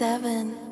7